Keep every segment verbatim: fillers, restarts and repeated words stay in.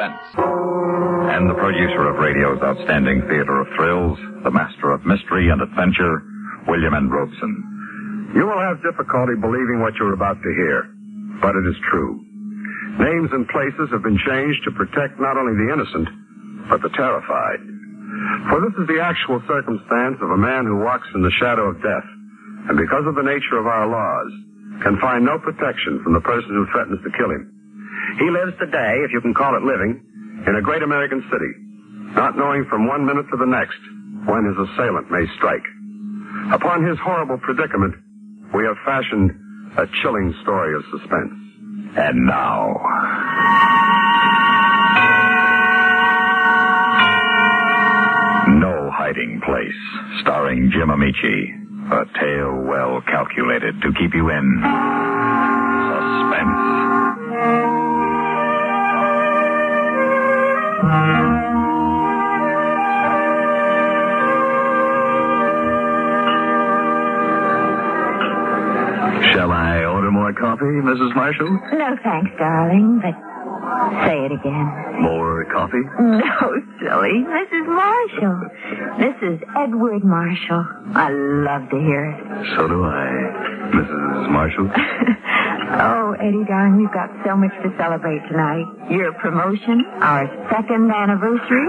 Suspense. And the producer of radio's outstanding theater of thrills, the master of mystery and adventure, William N. Robeson. You will have difficulty believing what you're about to hear, but it is true. Names and places have been changed to protect not only the innocent, but the terrified. For this is the actual circumstance of a man who walks in the shadow of death, and because of the nature of our laws, can find no protection from the person who threatens to kill him. He lives today, if you can call it living, in a great American city, not knowing from one minute to the next when his assailant may strike. Upon his horrible predicament, we have fashioned a chilling story of suspense. And now... No Hiding Place, starring Jim Amici. A tale well calculated to keep you in suspense. Shall I order more coffee, Missus Marshall? No, thanks, darling, but say it again. More coffee? No, silly. Missus Marshall. Missus Edward Marshall. I love to hear it. So do I, Missus Marshall. Oh, Eddie, darling, we've got so much to celebrate tonight. Your promotion, our second anniversary.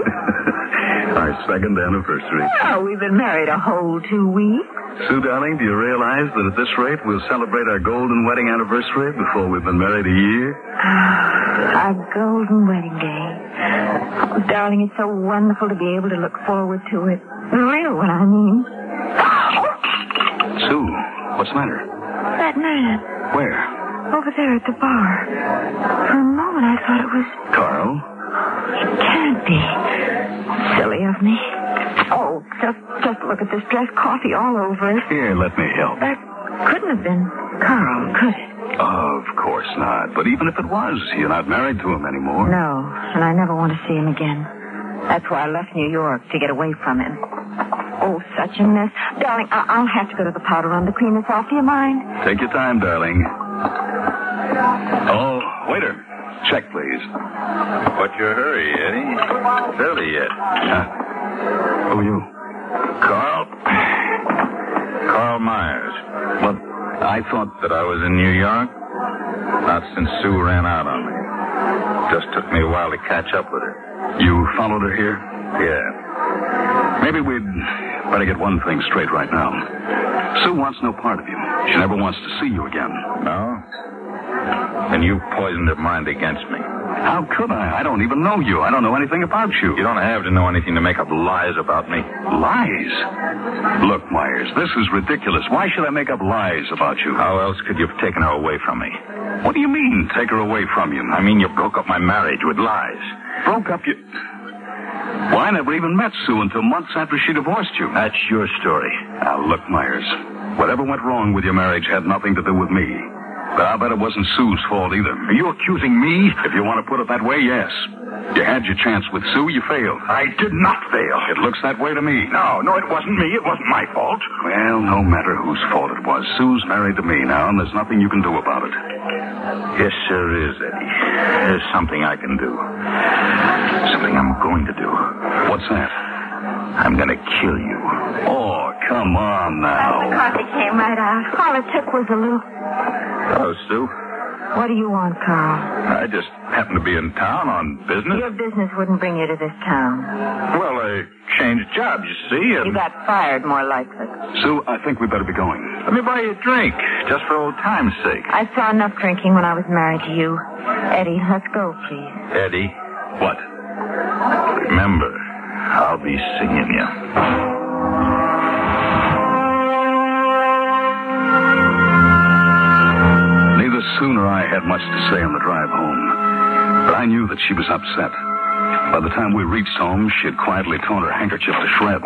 Our second anniversary. Oh, we've been married a whole two weeks. Sue, darling, do you realize that at this rate we'll celebrate our golden wedding anniversary before we've been married a year? Our golden wedding day. Oh, darling, it's so wonderful to be able to look forward to it. The real one, I mean. Sue, what's the matter? That man. Where? Over there at the bar. For a moment I thought it was... Carl? It can't be. Silly of me. Oh, just, just look at this dress, coffee all over it. Here, let me help. That couldn't have been Carl, could it? Of course not. But even if it was, you're not married to him anymore. No, and I never want to see him again. That's why I left New York, to get away from him. Oh, such a mess. Darling, I- I'll have to go to the powder room to clean this off. Do you mind? Take your time, darling. Oh, waiter. Check, please. What's your hurry, Eddie? Early yet. Uh, who are you? Carl. Carl Myers. What? I thought that I was in New York. Not since Sue ran out on me. Just took me a while to catch up with her. You followed her here? Yeah. Maybe we'd better get one thing straight right now. Sue wants no part of you. She never wants to see you again. No? And you poisoned her mind against me. How could I? I don't even know you. I don't know anything about you. You don't have to know anything to make up lies about me. Lies? Look, Myers, this is ridiculous. Why should I make up lies about you? How else could you have taken her away from me? What do you mean, take her away from you? I mean, you broke up my marriage with lies. Broke up your... Well, I never even met Sue until months after she divorced you. That's your story. Now, look, Myers, whatever went wrong with your marriage had nothing to do with me. But I'll bet it wasn't Sue's fault either. Are you accusing me? If you want to put it that way, yes. You had your chance with Sue, you failed. I did not fail. It looks that way to me. No, no, it wasn't me. It wasn't my fault. Well, no matter whose fault it was, Sue's married to me now, and there's nothing you can do about it. Yes, there is, Eddie. There's something I can do. Something I'm going to do. What's that? I'm going to kill you. Oh, come on now. The coffee came right out. All it took was a little... Hello, Sue. What do you want, Carl? I just happened to be in town on business. Your business wouldn't bring you to this town. Well, I changed jobs, you see, and... You got fired, more likely. Sue, I think we better be going. Let me buy you a drink, just for old time's sake. I saw enough drinking when I was married to you. Eddie, let's go, please. Eddie? What? Remember, I'll be singing you. Sooner I had much to say on the drive home, but I knew that she was upset. By the time we reached home, she had quietly torn her handkerchief to shreds.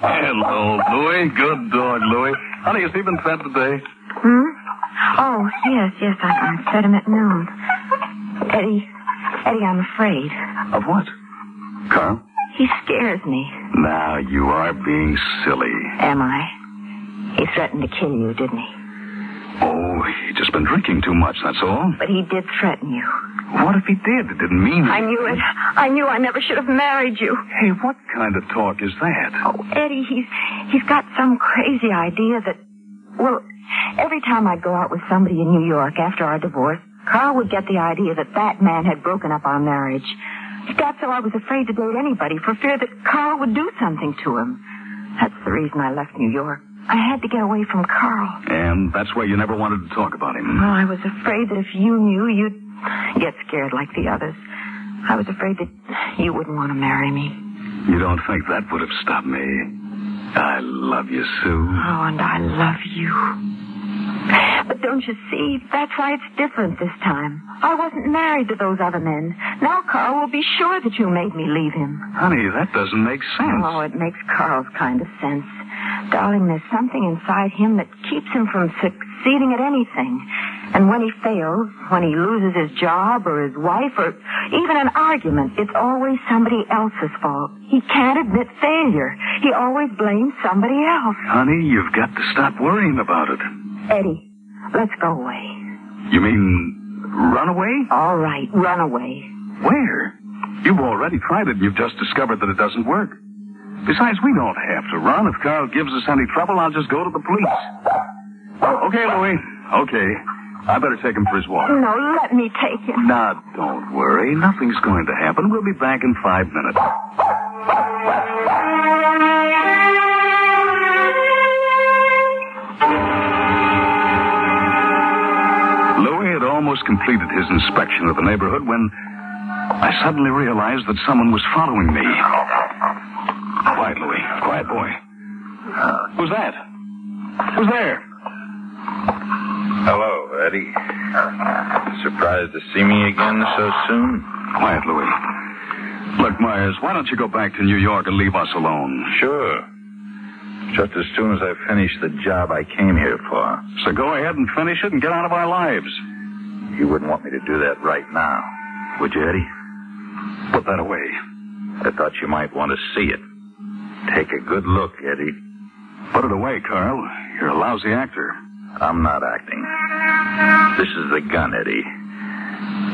Hello, Louie. Good dog, Louie. Honey, has he been fed today? Hmm? Oh, yes, yes, I, I fed him at noon. Eddie, Eddie, I'm afraid. Of what? Carl? He scares me. Now, you are being silly. Am I? He threatened to kill you, didn't he? Oh, he just been drinking too much, that's all. But he did threaten you. What if he did? It didn't mean... I knew it. I knew I never should have married you. Hey, what kind of talk is that? Oh, Eddie, he's he's got some crazy idea that... Well, every time I'd go out with somebody in New York after our divorce, Carl would get the idea that that man had broken up our marriage. It got so I was afraid to date anybody for fear that Carl would do something to him. That's the reason I left New York. I had to get away from Carl. And that's why you never wanted to talk about him? Well, I was afraid that if you knew, you'd get scared like the others. I was afraid that you wouldn't want to marry me. You don't think that would have stopped me? I love you, Sue. Oh, and I love you. But don't you see? That's why it's different this time. I wasn't married to those other men. Now Carl will be sure that you made me leave him. Honey, that doesn't make sense. Oh, it makes Carl's kind of sense. Darling, there's something inside him that keeps him from succeeding at anything. And when he fails, when he loses his job or his wife or even an argument, it's always somebody else's fault. He can't admit failure. He always blames somebody else. Honey, you've got to stop worrying about it. Eddie, let's go away. You mean run away? All right, run away. Where? You've already tried it and you've just discovered that it doesn't work. Besides, we don't have to run. If Carl gives us any trouble, I'll just go to the police. Okay, Louie. Okay. I better take him for his walk. No, let me take him. Now, don't worry. Nothing's going to happen. We'll be back in five minutes. Louie had almost completed his inspection of the neighborhood when I suddenly realized that someone was following me. Quiet, Louie. Quiet, boy. Who's that? Who's there? Hello, Eddie. Surprised to see me again so soon? Quiet, Louie. Look, Myers, why don't you go back to New York and leave us alone? Sure. Just as soon as I finish the job I came here for. So go ahead and finish it and get out of our lives. You wouldn't want me to do that right now, would you, Eddie? Put that away. I thought you might want to see it. Take a good look, Eddie. Put it away, Carl. You're a lousy actor. I'm not acting. This is the gun, Eddie.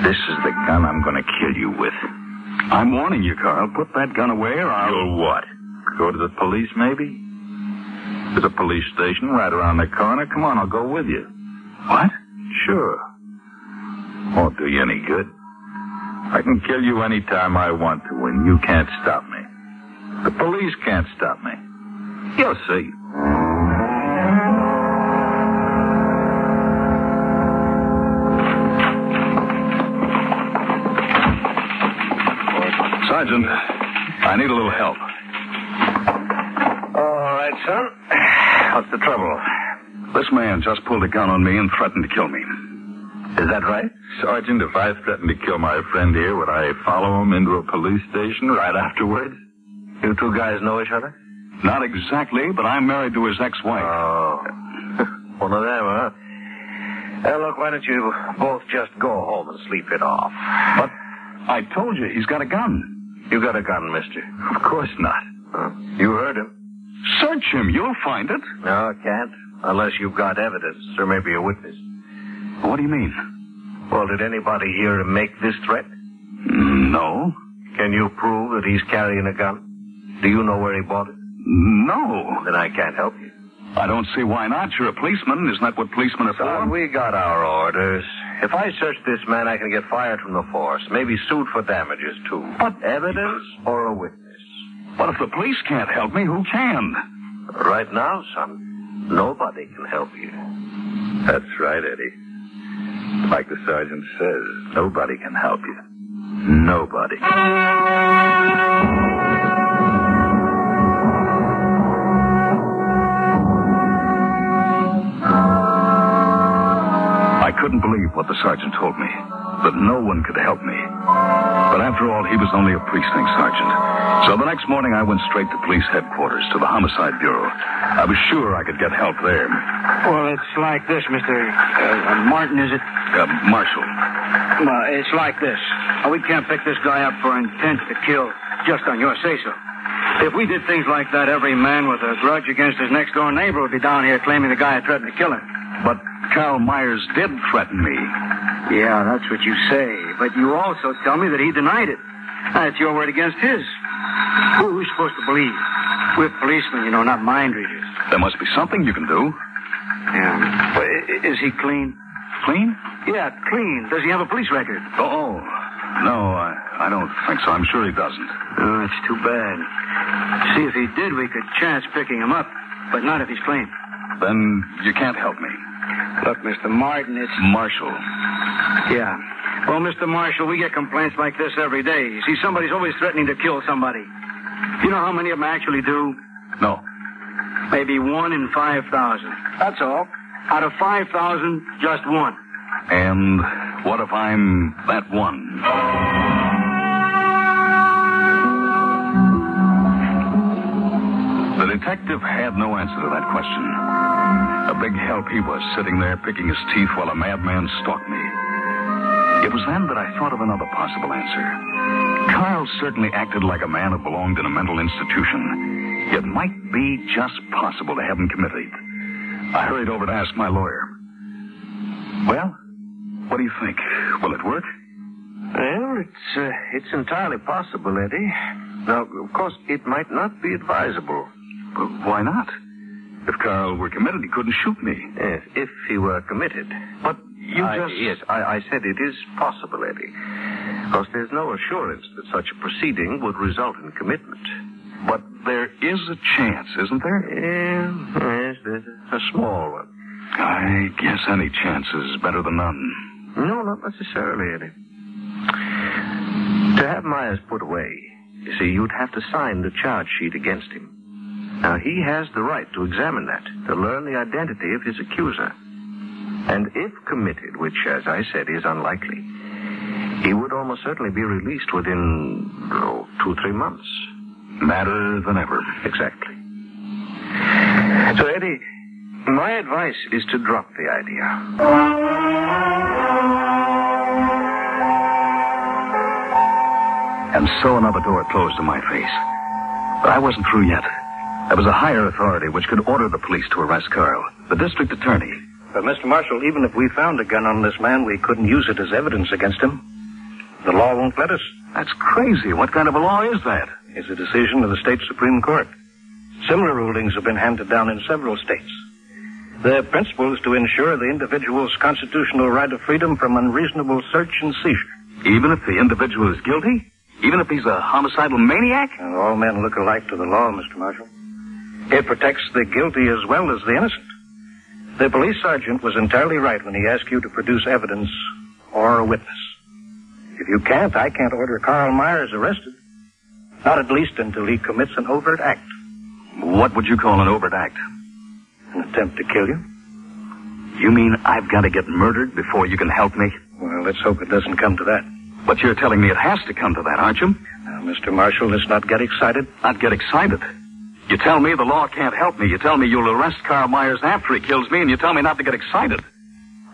This is the gun I'm going to kill you with. I'm warning you, Carl. Put that gun away or I'll... You'll what? Go to the police, maybe? There's a police station right around the corner. Come on, I'll go with you. What? Sure. Won't do you any good. I can kill you any time I want to, and you can't stop me. The police can't stop me. You'll see. Sergeant, I need a little help. All right, son. What's the trouble? This man just pulled a gun on me and threatened to kill me. Is that right? Sergeant, if I threatened to kill my friend here, would I follow him into a police station right afterwards? You two guys know each other? Not exactly, but I'm married to his ex-wife. Oh. One of them, huh? Well, look, why don't you both just go home and sleep it off? But I told you, he's got a gun. You got a gun, mister? Of course not. Huh? You heard him. Search him. You'll find it. No, I can't. Unless you've got evidence or maybe a witness. What do you mean? Well, did anybody hear him make this threat? No. Can you prove that he's carrying a gun? Do you know where he bought it? No. Then I can't help you. I don't see why not. You're a policeman. Isn't that what policemen are for? We got our orders. If I search this man, I can get fired from the force. Maybe sued for damages, too. But evidence or a witness? But if the police can't help me, who can? Right now, son, nobody can help you. That's right, Eddie. Like the sergeant says, nobody can help you. Nobody. I couldn't believe what the sergeant told me, that no one could help me. But after all, he was only a precinct sergeant. So the next morning, I went straight to police headquarters, to the Homicide Bureau. I was sure I could get help there. Well, it's like this, Mister Uh, Martin, is it? Uh, Marshall. Uh, it's like this. We can't pick this guy up for intent to kill just on your say-so. If we did things like that, every man with a grudge against his next-door neighbor would be down here claiming the guy had threatened to kill him. But Carl Myers did threaten me. Yeah, that's what you say. But you also tell me that he denied it. That's your word against his. Who, who's supposed to believe? We're policemen, you know, not mind readers. There must be something you can do. Yeah. Well, is he clean? Clean? Yeah, clean. Does he have a police record? Oh, no, I, I don't think so. I'm sure he doesn't. Oh, it's too bad. See, if he did, we could chance picking him up, but not if he's clean. Then you can't help me. Look, Mister Martin, it's... Marshall. Yeah. Well, Mister Marshall, we get complaints like this every day. See, somebody's always threatening to kill somebody. You know how many of them actually do? No. Maybe one in five thousand. That's all. Out of five thousand, just one. And what if I'm that one? The detective had no answer to that question. A big help he was, sitting there picking his teeth while a madman stalked me. It was then that I thought of another possible answer. Carl certainly acted like a man who belonged in a mental institution. It might be just possible to have him committed. I hurried over to ask my lawyer. Well, what do you think? Will it work? Well, it's, uh, it's entirely possible, Eddie. Now, of course, it might not be advisable. But why not? If Carl were committed, he couldn't shoot me. Yes, if he were committed. But you I, just... Yes, I, I said it is possible, Eddie. Of course, there's no assurance that such a proceeding would result in commitment. But there is a chance, isn't there? Yeah, yes, there's a small one. I guess any chance is better than none. No, not necessarily, Eddie. To have Myers put away, you see, you'd have to sign the charge sheet against him. Now, he has the right to examine that, to learn the identity of his accuser. And if committed, which, as I said, is unlikely, he would almost certainly be released within, oh, two, three months. Madder than ever. Exactly. So, Eddie, my advice is to drop the idea. And so another door closed in my face. But I wasn't through yet. There was a higher authority which could order the police to arrest Carl, the district attorney. But, Mister Marshall, even if we found a gun on this man, we couldn't use it as evidence against him. The law won't let us. That's crazy. What kind of a law is that? It's a decision of the state Supreme Court. Similar rulings have been handed down in several states. Their principle is to ensure the individual's constitutional right of freedom from unreasonable search and seizure. Even if the individual is guilty? Even if he's a homicidal maniac? And all men look alike to the law, Mister Marshall. It protects the guilty as well as the innocent. The police sergeant was entirely right when he asked you to produce evidence or a witness. If you can't, I can't order Carl Myers arrested. Not at least until he commits an overt act. What would you call an overt act? An attempt to kill you. You mean I've got to get murdered before you can help me? Well, let's hope it doesn't come to that. But you're telling me it has to come to that, aren't you? Now, Mister Marshall, let's not get excited. Not get excited? You tell me the law can't help me. You tell me you'll arrest Carl Myers after he kills me, and you tell me not to get excited.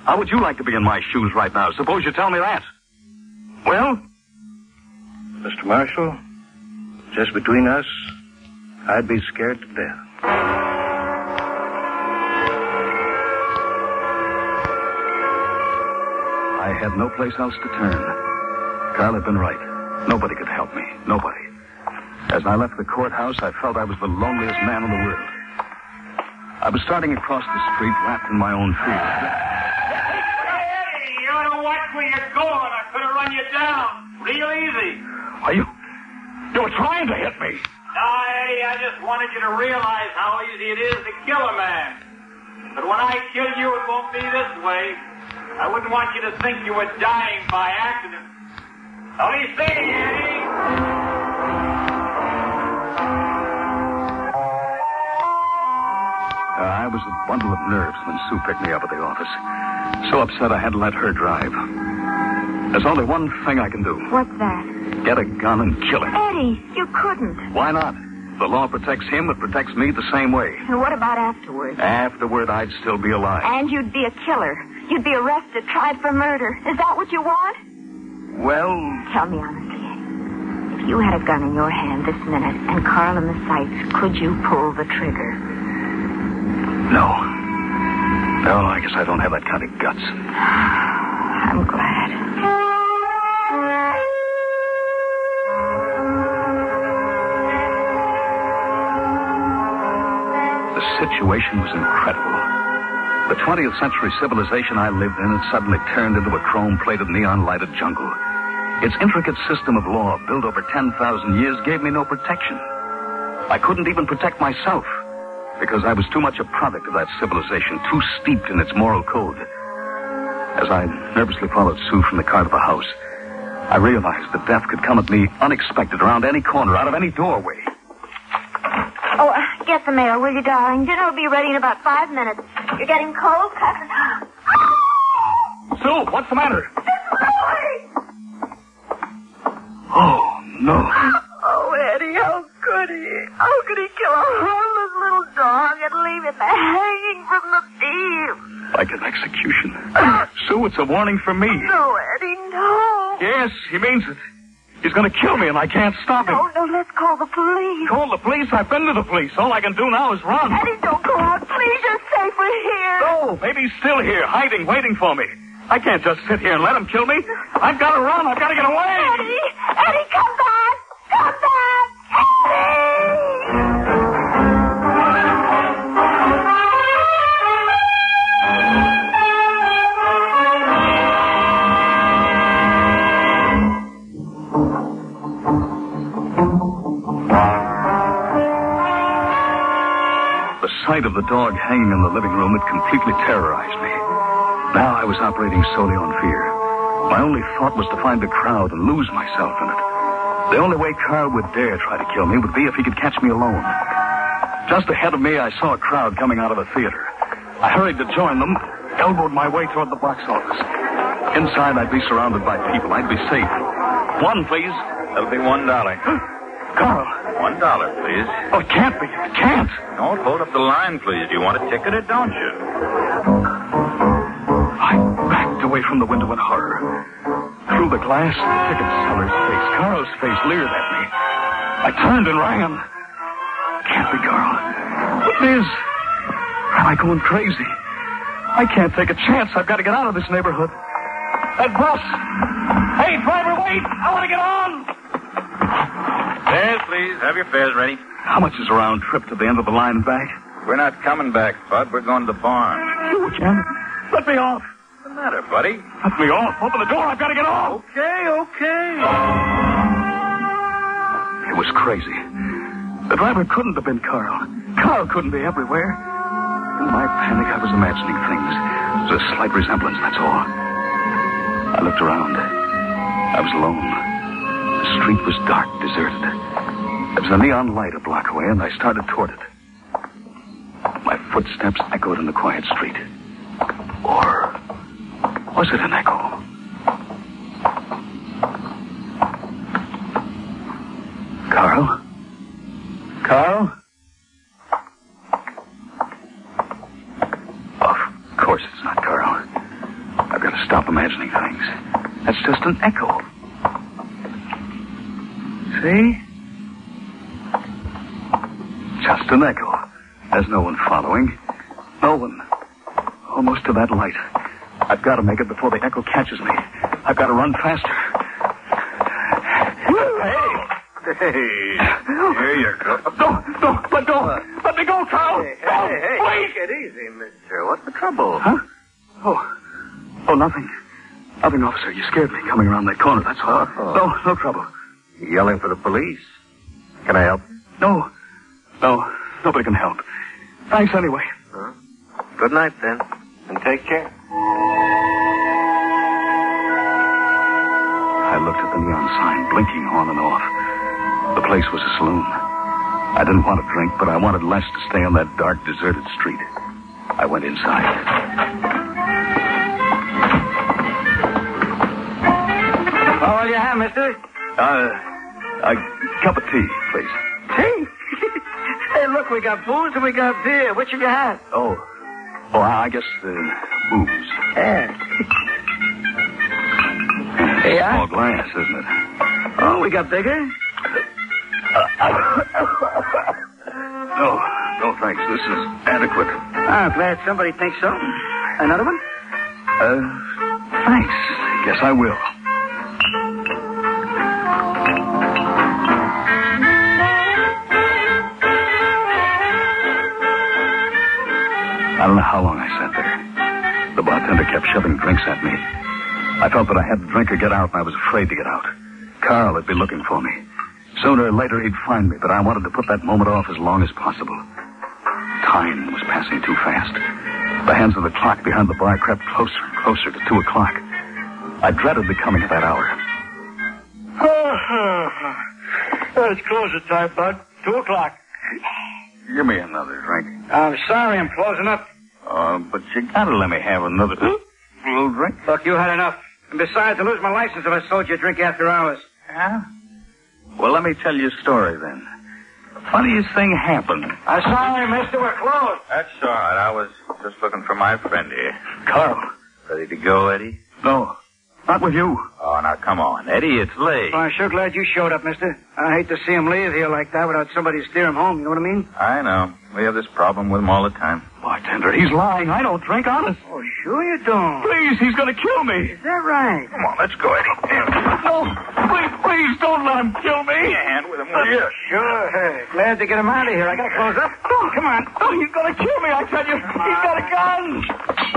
How would you like to be in my shoes right now? Suppose you tell me that. Well? Mister Marshall, just between us, I'd be scared to death. I had no place else to turn. Carl had been right. Nobody could help me. Nobody. As I left the courthouse, I felt I was the loneliest man in the world. I was starting across the street, wrapped in my own fear. Hey, Eddie, you don't watch where you're going. I could have run you down real easy. Are you... You were trying to hit me. No, Eddie, I just wanted you to realize how easy it is to kill a man. But when I kill you, it won't be this way. I wouldn't want you to think you were dying by accident. What do you say, Eddie? Uh, I was a bundle of nerves when Sue picked me up at the office. So upset I had to let her drive. There's only one thing I can do. What's that? Get a gun and kill him. Eddie, you couldn't. Why not? The law protects him, it protects me the same way. And what about afterwards? Afterward, I'd still be alive. And you'd be a killer. You'd be arrested, tried for murder. Is that what you want? Well... Tell me honestly, Eddie. If you had a gun in your hand this minute and Carl in the sights, could you pull the trigger? No. No, I guess I don't have that kind of guts. I'm glad. The situation was incredible. The twentieth century civilization I lived in had suddenly turned into a chrome-plated, neon-lighted jungle. Its intricate system of law, built over ten thousand years, gave me no protection. I couldn't even protect myself, because I was too much a product of that civilization, too steeped in its moral code. As I nervously followed Sue from the car to the house, I realized that death could come at me unexpected, around any corner, out of any doorway. Oh, uh, get the mail, will you, darling? Dinner will be ready in about five minutes. You're getting cold, cousin. Sue, what's the matter? Oh, no. Oh, Eddie, how could he? How could he kill a harmless little dog and leave him hanging from the beam? Like an execution. Sue, it's a warning for me. No, Eddie, no. Yes, he means it. He's going to kill me, and I can't stop him. No, no, let's call the police. Call the police? I've been to the police. All I can do now is run. Eddie, don't go out. Please, you're safer here. No, maybe he's still here, hiding, waiting for me. I can't just sit here and let him kill me. I've got to run. I've got to get away. Eddie! Eddie, come back! Come back! Eddie! The sight of the dog hanging in the living room had completely terrorized me. Now I was operating solely on fear. My only thought was to find the crowd and lose myself in it. The only way Carl would dare try to kill me would be if he could catch me alone. Just ahead of me, I saw a crowd coming out of a theater. I hurried to join them, elbowed my way toward the box office. Inside, I'd be surrounded by people. I'd be safe. One, please. That'll be one dollar. Carl. One dollar, please. Oh, it can't be. It can't. Don't hold up the line, please. You want a ticket or don't you? Away from the window in horror. Through the glass, the ticket seller's face, Carl's face, leered at me. I turned and ran. Can't be, Carl. It is. Am I going crazy? I can't take a chance. I've got to get out of this neighborhood. That bus. Hey, driver, wait. I want to get on. Fares, please. Have your fares ready. How much is a round trip to the end of the line and back? We're not coming back, Bud. We're going to the barn. You can't. Let me off. What's the matter, buddy? Let me off. Open the door. I've got to get off. Okay, okay. It was crazy. The driver couldn't have been Carl. Carl couldn't be everywhere. In my panic, I was imagining things. It was a slight resemblance, that's all. I looked around. I was alone. The street was dark, deserted. There was a neon light a block away, and I started toward it. My footsteps echoed in the quiet street. Or was it an echo? Carl? Carl? Of course it's not Carl. I've got to stop imagining things. That's just an echo. See? Just an echo. There's no one following. No one. Almost to that light. I've got to make it before the echo catches me. I've got to run faster. Hey! Hey! Here you go. Don't, don't, let go. Uh, let me go, Carl. Hey, hey, oh, hey. Please. Take it easy, mister. What's the trouble? Huh? Oh. Oh, nothing. Nothing, officer. You scared me coming around that corner, that's all. Oh. No, no trouble. You're yelling for the police. Can I help you? No. No, nobody can help. Thanks anyway. Huh? Good night, then. And take care. I looked at the neon sign, blinking on and off. The place was a saloon. I didn't want to drink, but I wanted less to stay on that dark, deserted street. I went inside. Well, what do you have, mister? Uh, a cup of tea, please. Tea? Hey, look, we got booze and we got beer. Which have you had? Oh, oh, I guess uh, booze. Yeah. Yeah. Small glass, isn't it? Oh, we got bigger? Uh, I... no, no thanks. This is adequate. I'm glad somebody thinks so. Another one? Uh, thanks. Yes, I will. I don't know how long I sat there. The bartender kept shoving drinks at me. I felt that I had to drink or get out, and I was afraid to get out. Carl would be looking for me. Sooner or later, he'd find me, but I wanted to put that moment off as long as possible. Time was passing too fast. The hands of the clock behind the bar crept closer and closer to two o'clock. I dreaded the coming of that hour. Well, it's closer time, bud. Two o'clock. Give me another drink. I'm sorry, I'm closing up. Uh, but you gotta let me have another little drink. Look, you had enough. And besides, I lose my license if I sold you a drink after hours. Huh? Well, let me tell you a story, then. The funniest thing happened. I'm sorry, mister, we're closed. That's all right. I was just looking for my friend here. Carl. Ready to go, Eddie? No. Not with you. Oh, now, come on. Eddie, it's late. Well, I'm sure glad you showed up, mister. I hate to see him leave here like that without somebody to steer him home. You know what I mean? I know. We have this problem with him all the time. Bartender, he's lying. I don't drink, honest. Oh, sure you don't. Please, he's going to kill me. Is that right? Come on, let's go, Eddie. No, please, please don't let him kill me. Give me a hand with him, will you? Sure. Hey, glad to get him out of here. I got to close up. No, come on. No, he's going to kill me, I tell you. He's got a gun.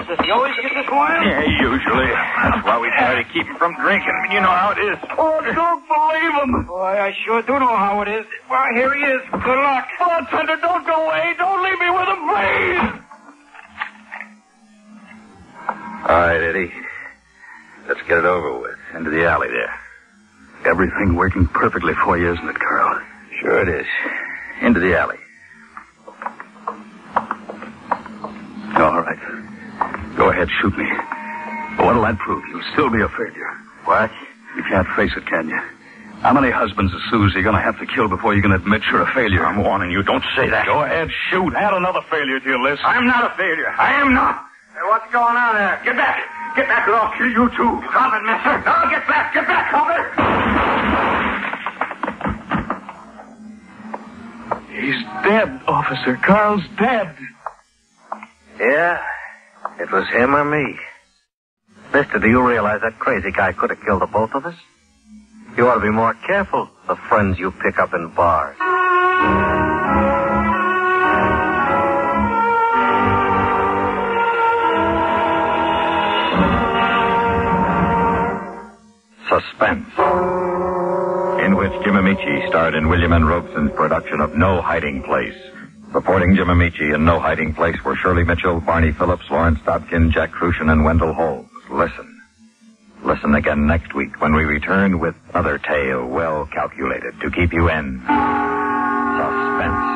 Does he always get this wild? Yeah, usually. That's why we try to keep him from drinking. You know how it is. Oh, don't believe him. Boy, I sure do know how it is. Well, here he is. Good luck. Bartender, don't go away. Don't leave me with him, please. All right, Eddie. Let's get it over with. Into the alley there. Everything working perfectly for you, isn't it, Carl? Sure it is. Into the alley. All right. Go ahead, shoot me. But what'll that prove? You'll still be a failure. What? You can't face it, can you? How many husbands and Sues are you going to have to kill before you can admit you're a failure? I'm warning you. Don't say that. Go ahead, shoot. Add another failure to your list. I'm not a failure. I am not. Hey, what's going on there? Get back. Get back, or I'll kill you, too. Drop it, mister. No, get back. Get back, Homer. He's dead, officer. Carl's dead. Yeah, it was him or me. Mister, do you realize that crazy guy could have killed the both of us? You ought to be more careful of the friends you pick up in bars. Suspense, in which Jim Amici starred in William N. Robeson's production of No Hiding Place. Reporting Jim Amici in No Hiding Place were Shirley Mitchell, Barney Phillips, Lawrence Dobkin, Jack Crucian, and Wendell Holmes. Listen. Listen again next week when we return with another tale well calculated to keep you in suspense.